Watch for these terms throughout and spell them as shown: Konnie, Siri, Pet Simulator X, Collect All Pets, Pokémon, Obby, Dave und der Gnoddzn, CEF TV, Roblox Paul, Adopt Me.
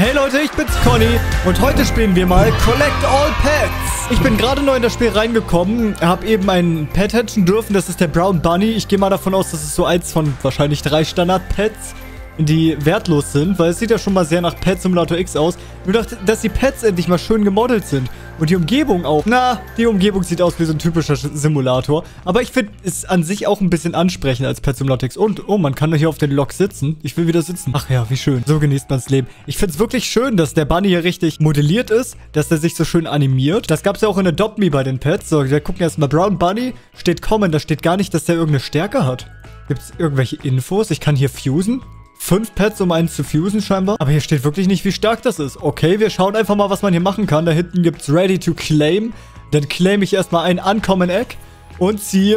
Hey Leute, ich bin's Conny und heute spielen wir mal Collect All Pets. Ich bin gerade neu in das Spiel reingekommen, habe eben einen Pet hatchen dürfen, das ist der Brown Bunny. Ich gehe mal davon aus, das ist so eins von wahrscheinlich 3 Standard-Pets, die wertlos sind, weil es sieht ja schon mal sehr nach Pet Simulator X aus. Nur dachte, dass die Pets endlich mal schön gemodelt sind und die Umgebung auch. Na, die Umgebung sieht aus wie so ein typischer Simulator, aber ich finde es an sich auch ein bisschen ansprechend als Pet Simulator X. Und, oh, man kann hier auf den Lok sitzen. Ich will wieder sitzen. Ach ja, wie schön. So genießt man's Leben. Ich finde es wirklich schön, dass der Bunny hier richtig modelliert ist, dass der sich so schön animiert. Das gab es ja auch in Adopt Me bei den Pets. So, wir gucken erstmal. Brown Bunny steht Common, da steht gar nicht, dass der irgendeine Stärke hat. Gibt es irgendwelche Infos? Ich kann hier fusen. 5 Pets, um einen zu fusen scheinbar. Aber hier steht wirklich nicht, wie stark das ist. Okay, wir schauen einfach mal, was man hier machen kann. Da hinten gibt es Ready to Claim. Dann claim ich erstmal ein Uncommon Egg. Und ziehe...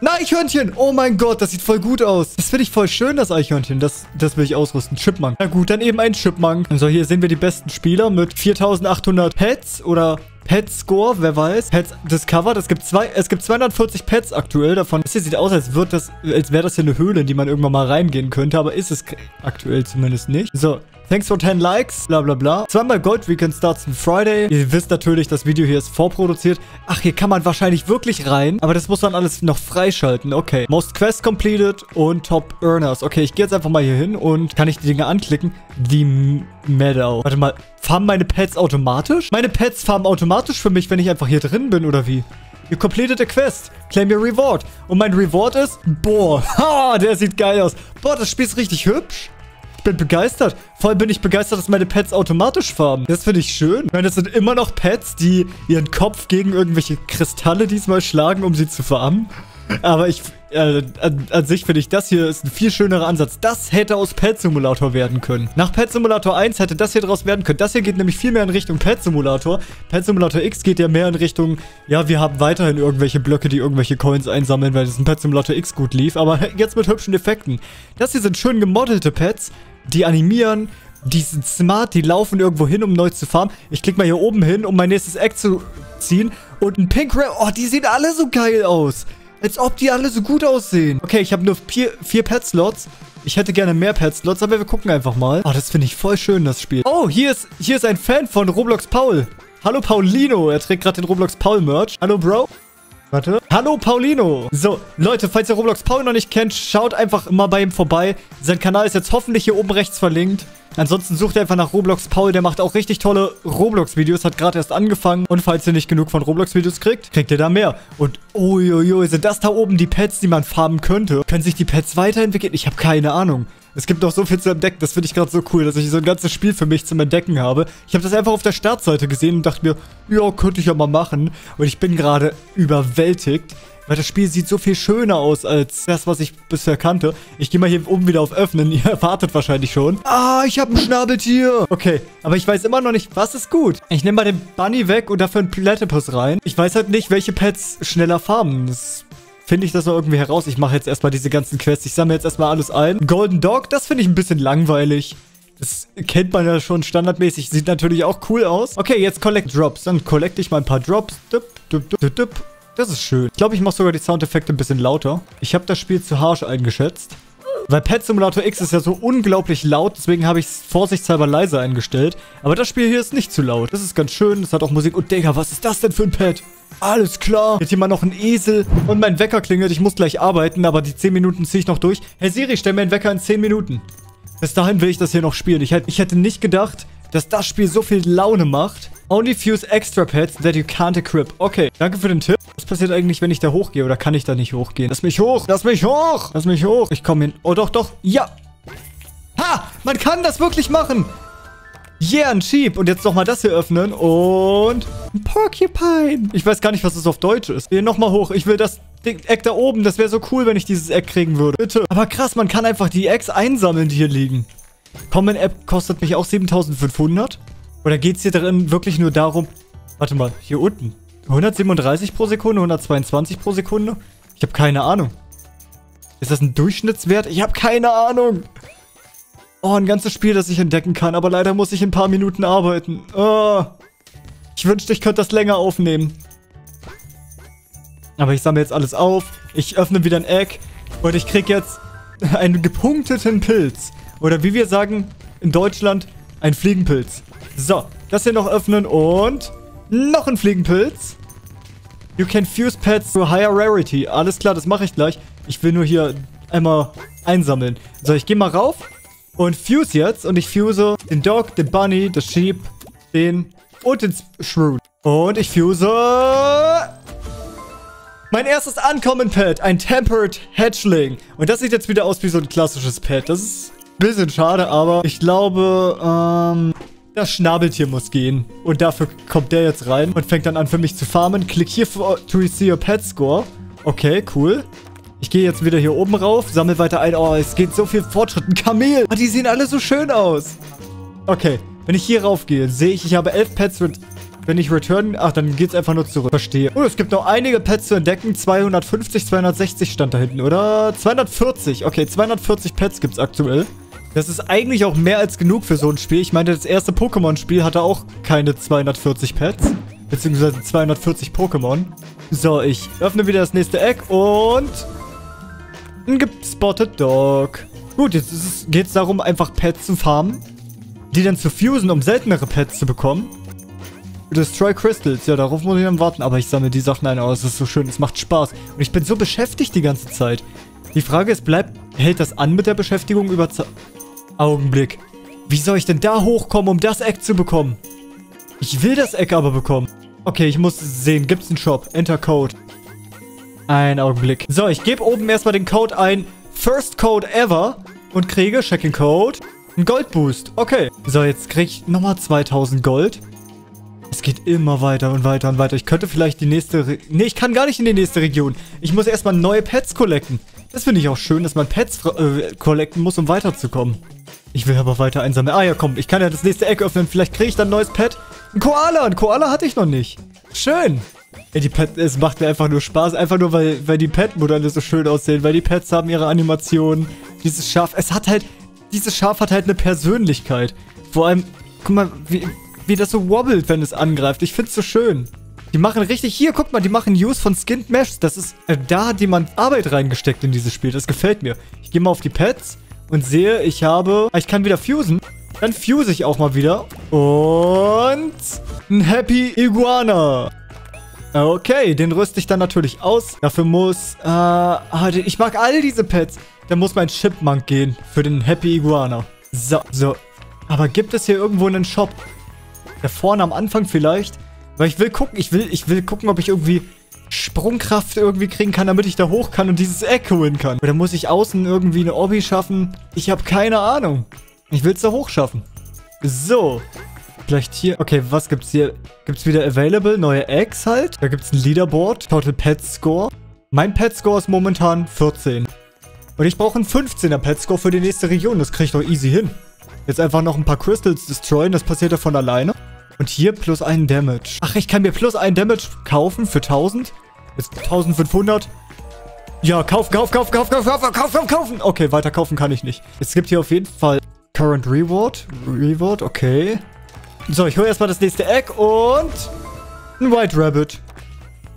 ein Eichhörnchen! Oh mein Gott, das sieht voll gut aus. Das finde ich voll schön, das Eichhörnchen. Das will ich ausrüsten. Chipmunk. Na gut, dann eben ein Chipmunk. Also hier sehen wir die besten Spieler mit 4800 Pets oder... Pet Score, wer weiß. Pets Discover, es gibt 240 Pets aktuell davon. Das hier sieht aus, als wäre das hier eine Höhle, in die man irgendwann mal reingehen könnte, aber ist es aktuell zumindest nicht. So, thanks for 10 Likes, bla bla bla. Zweimal Gold Weekend starts on Friday. Ihr wisst natürlich, das Video hier ist vorproduziert. Ach, hier kann man wahrscheinlich wirklich rein, aber das muss dann alles noch freischalten. Okay, Most Quests completed und Top Earners. Okay, ich gehe jetzt einfach mal hier hin und kann ich die Dinge anklicken. Die Meadow. Warte mal, farmen meine Pets automatisch? Meine Pets farmen automatisch für mich, wenn ich einfach hier drin bin, oder wie? You completed a quest. Claim your reward. Und mein Reward ist... boah, ha, der sieht geil aus. Boah, das Spiel ist richtig hübsch. Ich bin begeistert. Vor allem bin ich begeistert, dass meine Pets automatisch farmen. Das finde ich schön. Ich meine, das sind immer noch Pets, die ihren Kopf gegen irgendwelche Kristalle diesmal schlagen, um sie zu farmen. Aber ich... an sich finde ich, das hier ist ein viel schönerer Ansatz. Das hätte aus Pet Simulator werden können. Nach Pet Simulator 1 hätte das hier draus werden können. Das hier geht nämlich viel mehr in Richtung Pet Simulator. Pet Simulator X geht ja mehr in Richtung, ja, wir haben weiterhin irgendwelche Blöcke, die irgendwelche Coins einsammeln, weil das in Pet Simulator X gut lief. Aber jetzt mit hübschen Effekten. Das hier sind schön gemodelte Pets, die animieren, die sind smart, die laufen irgendwo hin, um neu zu farmen. Ich klicke mal hier oben hin, um mein nächstes Egg zu ziehen. Und ein Pink Ray. Oh, die sehen alle so geil aus. Als ob die alle so gut aussehen. Okay, ich habe nur 4 Pet-Slots. Ich hätte gerne mehr Pet-Slots, aber wir gucken einfach mal. Oh, das finde ich voll schön, das Spiel. Oh, hier ist ein Fan von Roblox Paul. Hallo, Paulino. Er trägt gerade den Roblox Paul-Merch. Hallo, Bro. Warte. Hallo, Paulino. So, Leute, falls ihr Roblox Paul noch nicht kennt, schaut einfach mal bei ihm vorbei. Sein Kanal ist jetzt hoffentlich hier oben rechts verlinkt. Ansonsten sucht ihr einfach nach Roblox Paul. Der macht auch richtig tolle Roblox-Videos. Hat gerade erst angefangen. Und falls ihr nicht genug von Roblox-Videos kriegt, kriegt ihr da mehr. Und uiuiui, sind das da oben die Pets, die man farmen könnte? Können sich die Pets weiterentwickeln? Ich habe keine Ahnung. Es gibt noch so viel zu entdecken. Das finde ich gerade so cool, dass ich so ein ganzes Spiel für mich zum Entdecken habe. Ich habe das einfach auf der Startseite gesehen und dachte mir, ja, könnte ich ja mal machen. Und ich bin gerade überwältigt. Weil das Spiel sieht so viel schöner aus als das, was ich bisher kannte. Ich gehe mal hier oben wieder auf Öffnen. Ihr erwartet wahrscheinlich schon. Ah, ich habe ein Schnabeltier. Okay, aber ich weiß immer noch nicht, was ist gut. Ich nehme mal den Bunny weg und dafür einen Platypus rein. Ich weiß halt nicht, welche Pets schneller farmen. Das finde ich das noch irgendwie heraus. Ich mache jetzt erstmal diese ganzen Quests. Ich sammle jetzt erstmal alles ein. Golden Dog, das finde ich ein bisschen langweilig. Das kennt man ja schon standardmäßig. Sieht natürlich auch cool aus. Okay, jetzt Collect Drops. Dann collecte ich mal ein paar Drops. Dup, dup, dup, dup, dup. Das ist schön. Ich glaube, ich mache sogar die Soundeffekte ein bisschen lauter. Ich habe das Spiel zu harsch eingeschätzt. Weil Pet Simulator X ist ja so unglaublich laut, deswegen habe ich es vorsichtshalber leise eingestellt. Aber das Spiel hier ist nicht zu laut. Das ist ganz schön, das hat auch Musik. Und Digga, was ist das denn für ein Pet? Alles klar. Jetzt hier mal noch ein Esel. Und mein Wecker klingelt, ich muss gleich arbeiten, aber die 10 Minuten ziehe ich noch durch. Hey Siri, stell mir einen Wecker in 10 Minuten. Bis dahin will ich das hier noch spielen. Ich hätte nicht gedacht, dass das Spiel so viel Laune macht. Only fuse extra pets that you can't equip. Okay, danke für den Tipp. Was passiert eigentlich, wenn ich da hochgehe? Oder kann ich da nicht hochgehen? Lass mich hoch! Lass mich hoch! Lass mich hoch! Ich komme hin. Oh, doch, doch. Ja! Ha! Man kann das wirklich machen! Yeah, ein Sheep. Und jetzt nochmal das hier öffnen. Und... ein Porcupine. Ich weiß gar nicht, was das auf Deutsch ist. Hier nochmal hoch. Ich will das Eck da oben. Das wäre so cool, wenn ich dieses Eck kriegen würde. Bitte. Aber krass, man kann einfach die Ecks einsammeln, die hier liegen. Common App kostet mich auch 7500. Oder geht es hier drin wirklich nur darum... warte mal, hier unten. 137 pro Sekunde, 122 pro Sekunde? Ich habe keine Ahnung. Ist das ein Durchschnittswert? Ich habe keine Ahnung. Oh, ein ganzes Spiel, das ich entdecken kann. Aber leider muss ich in ein paar Minuten arbeiten. Oh. Ich wünschte, ich könnte das länger aufnehmen. Aber ich sammle jetzt alles auf. Ich öffne wieder ein Egg. Und ich kriege jetzt einen gepunkteten Pilz. Oder wie wir sagen... in Deutschland ein Fliegenpilz. So, das hier noch öffnen und noch ein Fliegenpilz. You can fuse pets to higher rarity. Alles klar, das mache ich gleich. Ich will nur hier einmal einsammeln. So, ich gehe mal rauf und fuse jetzt. Und ich fuse den Dog, den Bunny, das Sheep, den und den Shrew. Und ich fuse... mein erstes Uncommon-Pet, ein Tempered Hatchling. Und das sieht jetzt wieder aus wie so ein klassisches Pet. Das ist ein bisschen schade, aber ich glaube, das Schnabeltier muss gehen. Und dafür kommt der jetzt rein und fängt dann an für mich zu farmen. Klick hier to see your Pet Score. Okay, cool. Ich gehe jetzt wieder hier oben rauf, sammle weiter ein. Oh, es geht so viel Fortschritt. Ein Kamel. Oh, die sehen alle so schön aus. Okay, wenn ich hier rauf gehe, sehe ich, ich habe 11 Pets mit... Wenn ich return, ach, dann geht's einfach nur zurück. Verstehe. Oh, es gibt noch einige Pets zu entdecken. 250, 260 stand da hinten, oder? 240. Okay, 240 Pets gibt's aktuell. Das ist eigentlich auch mehr als genug für so ein Spiel. Ich meine, das erste Pokémon-Spiel hatte auch keine 240 Pets. Beziehungsweise 240 Pokémon. So, ich öffne wieder das nächste Eck und... ein gespotted Dog. Gut, jetzt geht's darum, einfach Pets zu farmen. Die dann zu fusen, um seltenere Pets zu bekommen. Destroy Crystals. Ja, darauf muss ich dann warten. Aber ich sammle die Sachen ein. Oh, es ist so schön. Es macht Spaß. Und ich bin so beschäftigt die ganze Zeit. Die Frage ist, hält das an mit der Beschäftigung über... Augenblick. Wie soll ich denn da hochkommen, um das Eck zu bekommen? Ich will das Eck aber bekommen. Okay, ich muss sehen. Gibt's einen Shop? Enter Code. Ein Augenblick. So, ich gebe oben erstmal den Code ein. First Code ever. Und kriege, Checking Code, einen Goldboost. Okay. So, jetzt kriege ich nochmal 2000 Gold. Es geht immer weiter und weiter und weiter. Ich könnte vielleicht die nächste... Ne, ich kann gar nicht in die nächste Region. Ich muss erstmal neue Pets collecten. Das finde ich auch schön, dass man Pets collecten muss, um weiterzukommen. Ich will aber weiter einsammeln. Ah ja, komm, ich kann ja das nächste Eck öffnen. Vielleicht kriege ich dann ein neues Pet. Ein Koala. Ein Koala hatte ich noch nicht. Schön. Ja, die Pets, es macht mir einfach nur Spaß. Einfach nur, weil die Pet-Modelle so schön aussehen. Weil die Pets haben ihre Animationen. Dieses Schaf. Es hat halt... Dieses Schaf hat halt eine Persönlichkeit. Vor allem... Guck mal, wie das so wobbelt, wenn es angreift. Ich find's so schön. Die machen richtig... Hier, guck mal, die machen Use von Skinned Mesh. Das ist... da hat jemand Arbeit reingesteckt in dieses Spiel. Das gefällt mir. Ich gehe mal auf die Pets und sehe, ich habe... ich kann wieder fusen. Dann fuse ich auch mal wieder. Und... ein Happy Iguana. Okay, den rüste ich dann natürlich aus. Dafür muss... ich mag all diese Pets. Dann muss mein Chipmunk gehen für den Happy Iguana. So. Aber gibt es hier irgendwo einen Shop? Da vorne am Anfang vielleicht. Weil ich will gucken, ich will gucken, ob ich irgendwie Sprungkraft irgendwie kriegen kann, damit ich da hoch kann und dieses Eck holen kann. Oder muss ich außen irgendwie eine Obby schaffen? Ich habe keine Ahnung. Ich will es da hoch schaffen. So. Vielleicht hier. Okay, was gibt's hier? Gibt's wieder Available? Neue Eggs halt. Da gibt's ein Leaderboard. Total Pet Score. Mein Pet Score ist momentan 14. Und ich brauche einen 15er Pet Score für die nächste Region. Das kriege ich doch easy hin. Jetzt einfach noch ein paar Crystals destroyen. Das passiert ja von alleine. Und hier plus einen Damage. Ach, ich kann mir plus einen Damage kaufen für 1000. Jetzt 1500. Ja, kaufen. Okay, weiter kaufen kann ich nicht. Es gibt hier auf jeden Fall Current Reward. Reward, okay. So, ich hole erstmal das nächste Egg und ein White Rabbit.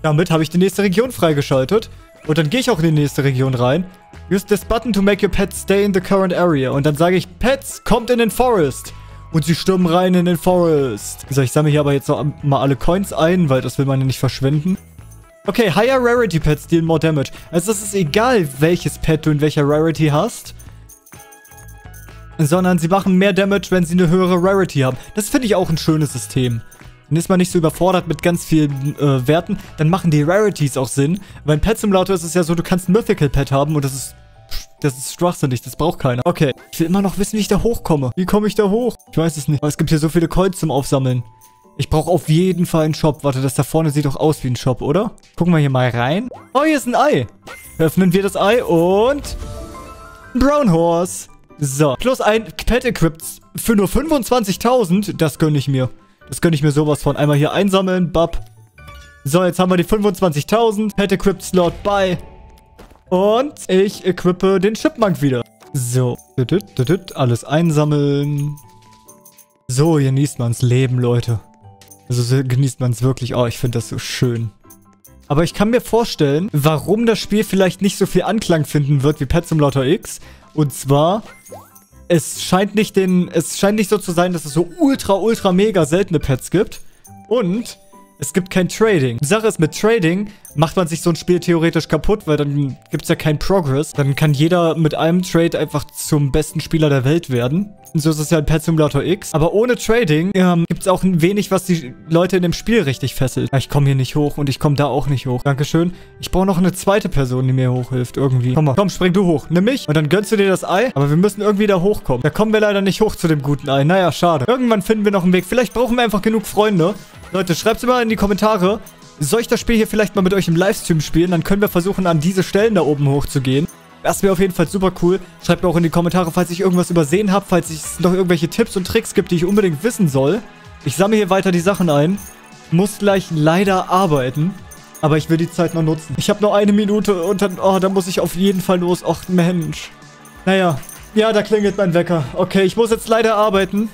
Damit habe ich die nächste Region freigeschaltet. Und dann gehe ich auch in die nächste Region rein. Use this button to make your pet stay in the current area. Und dann sage ich, Pets, kommt in den Forest. Und sie stürmen rein in den Forest. So, ich sammle hier aber jetzt noch mal alle Coins ein, weil das will man ja nicht verschwenden. Okay, higher Rarity Pets deal more damage. Also es ist egal, welches Pet du in welcher Rarity hast. Sondern sie machen mehr Damage, wenn sie eine höhere Rarity haben. Das finde ich auch ein schönes System. Dann ist man nicht so überfordert mit ganz vielen Werten. Dann machen die Rarities auch Sinn. Weil Pet Simulator ist es ja so, du kannst ein Mythical Pet haben und das ist schwachsinnig, das braucht keiner. Okay, ich will immer noch wissen, wie ich da hochkomme. Wie komme ich da hoch? Ich weiß es nicht. Aber es gibt hier so viele Coins zum Aufsammeln. Ich brauche auf jeden Fall einen Shop. Warte, das da vorne sieht doch aus wie ein Shop, oder? Gucken wir hier mal rein. Oh, hier ist ein Ei. Öffnen wir das Ei und... ein Brown Horse. So, plus ein Pet Equipped für nur 25.000. Das gönne ich mir. Das gönne ich mir sowas von. Einmal hier einsammeln, bap. So, jetzt haben wir die 25.000. Pet Equipped Slot bei. Und ich equippe den Chipmunk wieder. So. Alles einsammeln. So, genießt man's Leben, Leute. Also so genießt man's wirklich. Oh, ich finde das so schön. Aber ich kann mir vorstellen, warum das Spiel vielleicht nicht so viel Anklang finden wird wie Pet Simulator X. Und zwar... Es scheint nicht so zu sein, dass es so ultra mega seltene Pets gibt. Und es gibt kein Trading. Die Sache ist, mit Trading macht man sich so ein Spiel theoretisch kaputt, weil dann gibt es ja keinen Progress. Dann kann jeder mit einem Trade einfach zum besten Spieler der Welt werden. Und so ist es ja in Pet Simulator X. Aber ohne Trading gibt es auch ein wenig, was die Leute in dem Spiel richtig fesselt. Ja, ich komme hier nicht hoch und ich komme da auch nicht hoch. Dankeschön. Ich brauche noch eine zweite Person, die mir hochhilft irgendwie. Komm mal, komm, spring du hoch. Nimm mich und dann gönnst du dir das Ei. Aber wir müssen irgendwie da hochkommen. Da kommen wir leider nicht hoch zu dem guten Ei. Naja, schade. Irgendwann finden wir noch einen Weg. Vielleicht brauchen wir einfach genug Freunde. Leute, schreibt es mal in die Kommentare. Soll ich das Spiel hier vielleicht mal mit euch im Livestream spielen? Dann können wir versuchen, an diese Stellen da oben hochzugehen. Das wäre auf jeden Fall super cool. Schreibt mir auch in die Kommentare, falls ich irgendwas übersehen habe, falls es noch irgendwelche Tipps und Tricks gibt, die ich unbedingt wissen soll. Ich sammle hier weiter die Sachen ein. Muss gleich leider arbeiten. Aber ich will die Zeit noch nutzen. Ich habe noch eine Minute und dann... Oh, da muss ich auf jeden Fall los. Och, Mensch. Naja. Ja, da klingelt mein Wecker. Okay, ich muss jetzt leider arbeiten.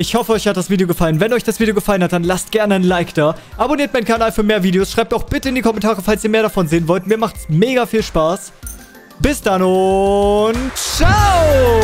Ich hoffe, euch hat das Video gefallen. Wenn euch das Video gefallen hat, dann lasst gerne ein Like da. Abonniert meinen Kanal für mehr Videos. Schreibt auch bitte in die Kommentare, falls ihr mehr davon sehen wollt. Mir macht's mega viel Spaß. Bis dann und ciao!